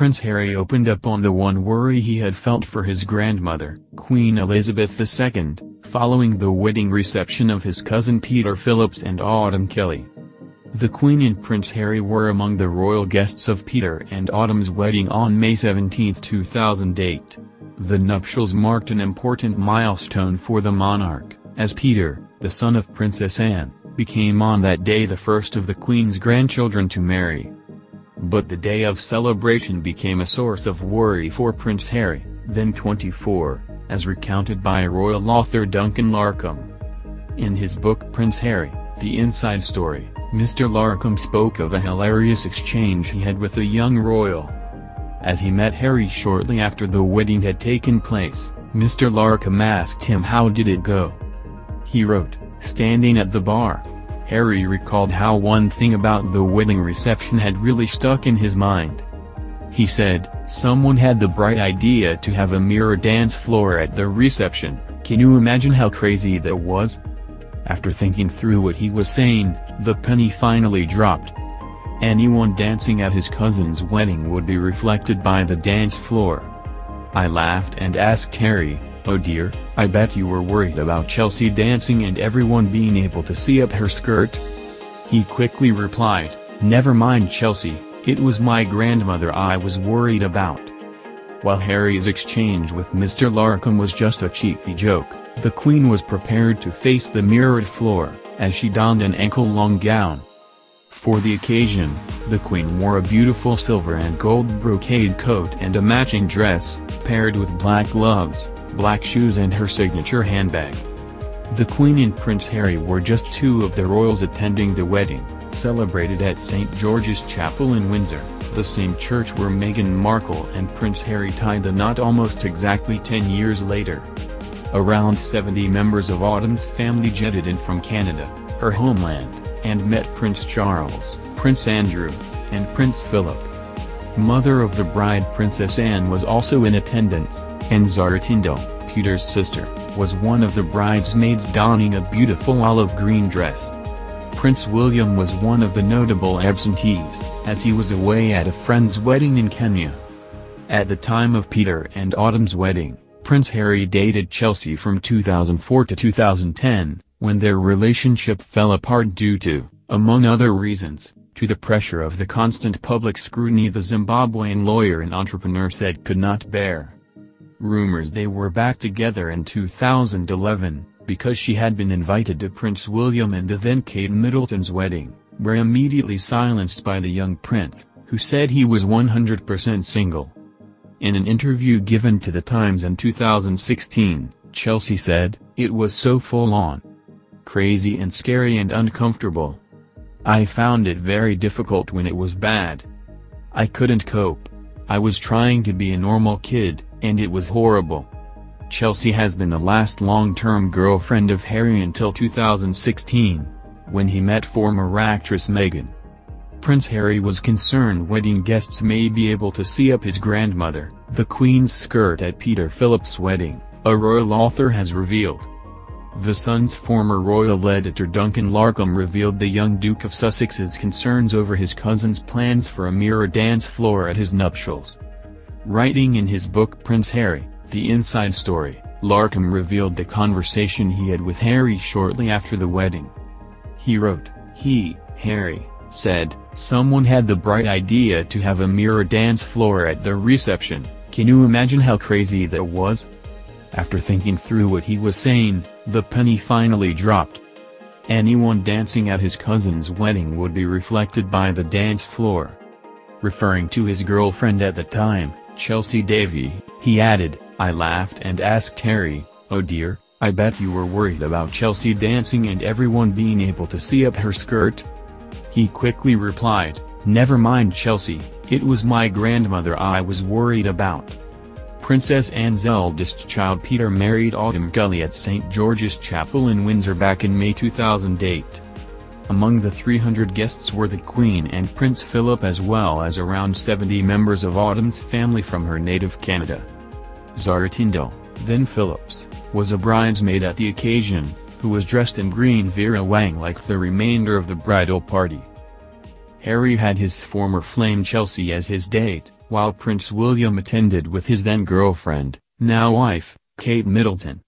Prince Harry opened up on the one worry he had felt for his grandmother, Queen Elizabeth II, following the wedding reception of his cousin Peter Phillips and Autumn Kelly. The Queen and Prince Harry were among the royal guests of Peter and Autumn's wedding on May 17, 2008. The nuptials marked an important milestone for the monarch, as Peter, the son of Princess Anne, became on that day the first of the Queen's grandchildren to marry. But the day of celebration became a source of worry for Prince Harry, then 24, as recounted by royal author Duncan Larcombe. In his book Prince Harry, The Inside Story, Mr. Larcombe spoke of a hilarious exchange he had with a young royal. As he met Harry shortly after the wedding had taken place, Mr. Larcombe asked him how did it go. He wrote, standing at the bar, Harry recalled how one thing about the wedding reception had really stuck in his mind. He said, someone had the bright idea to have a mirror dance floor at the reception, can you imagine how crazy that was? After thinking through what he was saying, the penny finally dropped. Anyone dancing at his cousin's wedding would be reflected by the dance floor. I laughed and asked Harry, oh dear, I bet you were worried about Chelsy dancing and everyone being able to see up her skirt? He quickly replied, never mind Chelsy, it was my grandmother I was worried about. While Harry's exchange with Mr. Larcombe was just a cheeky joke, the Queen was prepared to face the mirrored floor, as she donned an ankle-long gown. For the occasion, the Queen wore a beautiful silver and gold brocade coat and a matching dress, paired with black gloves, black shoes and her signature handbag. The Queen and Prince Harry were just two of the royals attending the wedding, celebrated at St George's Chapel in Windsor, the same church where Meghan Markle and Prince Harry tied the knot almost exactly 10 years later. Around 70 members of Autumn's family jetted in from Canada, her homeland, and met Prince Charles, Prince Andrew, and Prince Philip. Mother of the bride Princess Anne was also in attendance, and Zara Tindall, Peter's sister, was one of the bridesmaids donning a beautiful olive green dress. Prince William was one of the notable absentees, as he was away at a friend's wedding in Kenya. At the time of Peter and Autumn's wedding, Prince Harry dated Chelsy from 2004 to 2010, when their relationship fell apart due to, among other reasons, to the pressure of the constant public scrutiny the Zimbabwean lawyer and entrepreneur said could not bear. Rumors they were back together in 2011, because she had been invited to Prince William and the then Kate Middleton's wedding, were immediately silenced by the young prince, who said he was 100% single. In an interview given to The Times in 2016, Chelsy said, it was so full-on. Crazy and scary and uncomfortable. I found it very difficult when it was bad. I couldn't cope. I was trying to be a normal kid, and it was horrible. Chelsy has been the last long-term girlfriend of Harry until 2016, when he met former actress Meghan. Prince Harry was concerned wedding guests may be able to see up his grandmother, the Queen's skirt at Peter Phillips' wedding, a royal author has revealed. The Sun's former royal editor Duncan Larcombe revealed the young Duke of Sussex's concerns over his cousin's plans for a mirror dance floor at his nuptials. Writing in his book Prince Harry, The Inside Story, Larcombe revealed the conversation he had with Harry shortly after the wedding. He wrote, Harry, said, someone had the bright idea to have a mirror dance floor at the reception, can you imagine how crazy that was? After thinking through what he was saying, the penny finally dropped. Anyone dancing at his cousin's wedding would be reflected by the dance floor. Referring to his girlfriend at the time, Chelsy Davy, he added, I laughed and asked Harry, oh dear, I bet you were worried about Chelsy dancing and everyone being able to see up her skirt? He quickly replied, never mind Chelsy, it was my grandmother I was worried about. Princess Anne's eldest child Peter married Autumn Kelly at St George's Chapel in Windsor back in May 2008. Among the 300 guests were the Queen and Prince Philip as well as around 70 members of Autumn's family from her native Canada. Zara Tindall, then Phillips, was a bridesmaid at the occasion, who was dressed in green Vera Wang like the remainder of the bridal party. Harry had his former flame Chelsy as his date, while Prince William attended with his then-girlfriend, now wife, Kate Middleton.